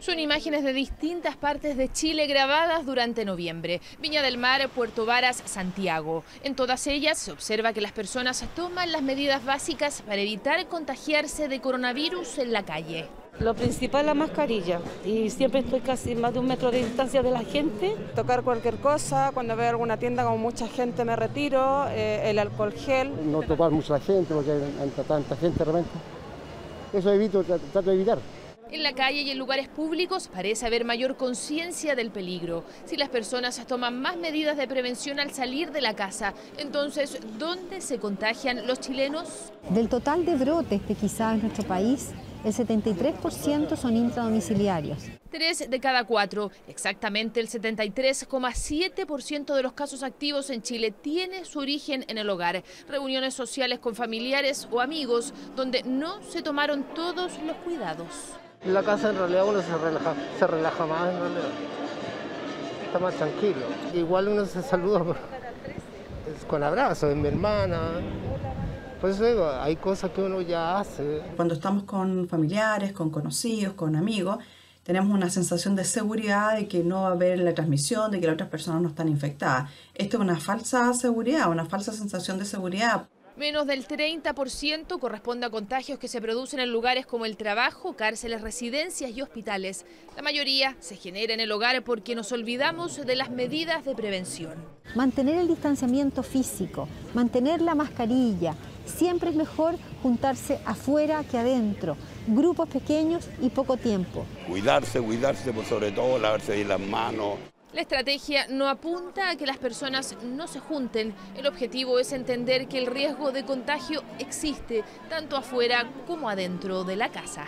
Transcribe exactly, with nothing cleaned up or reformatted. Son imágenes de distintas partes de Chile grabadas durante noviembre. Viña del Mar, Puerto Varas, Santiago. En todas ellas se observa que las personas toman las medidas básicas para evitar contagiarse de coronavirus en la calle. Lo principal es la mascarilla, y siempre estoy casi más de un metro de distancia de la gente. Tocar cualquier cosa, cuando veo alguna tienda con mucha gente me retiro, eh, el alcohol gel. No tocar mucha gente, porque hay tanta gente realmente. Eso evito, trato de evitar. En la calle y en lugares públicos parece haber mayor conciencia del peligro. Si las personas toman más medidas de prevención al salir de la casa, entonces, ¿dónde se contagian los chilenos? Del total de brotes que quizás en nuestro país, el setenta y tres por ciento son intradomiciliarios. Tres de cada cuatro, exactamente el setenta y tres coma siete por ciento de los casos activos en Chile tiene su origen en el hogar, reuniones sociales con familiares o amigos donde no se tomaron todos los cuidados. En la casa en realidad uno se relaja, se relaja más, en realidad. Está más tranquilo. Igual uno se saluda con abrazos, mi hermana. Por eso digo, hay cosas que uno ya hace. Cuando estamos con familiares, con conocidos, con amigos, tenemos una sensación de seguridad de que no va a haber la transmisión, de que las otras personas no están infectadas. Esto es una falsa seguridad, una falsa sensación de seguridad. Menos del treinta por ciento corresponde a contagios que se producen en lugares como el trabajo, cárceles, residencias y hospitales. La mayoría se genera en el hogar porque nos olvidamos de las medidas de prevención. Mantener el distanciamiento físico, mantener la mascarilla. Siempre es mejor juntarse afuera que adentro, grupos pequeños y poco tiempo. Cuidarse, cuidarse, pues sobre todo lavarse bien las manos. La estrategia no apunta a que las personas no se junten. El objetivo es entender que el riesgo de contagio existe, tanto afuera como adentro de la casa.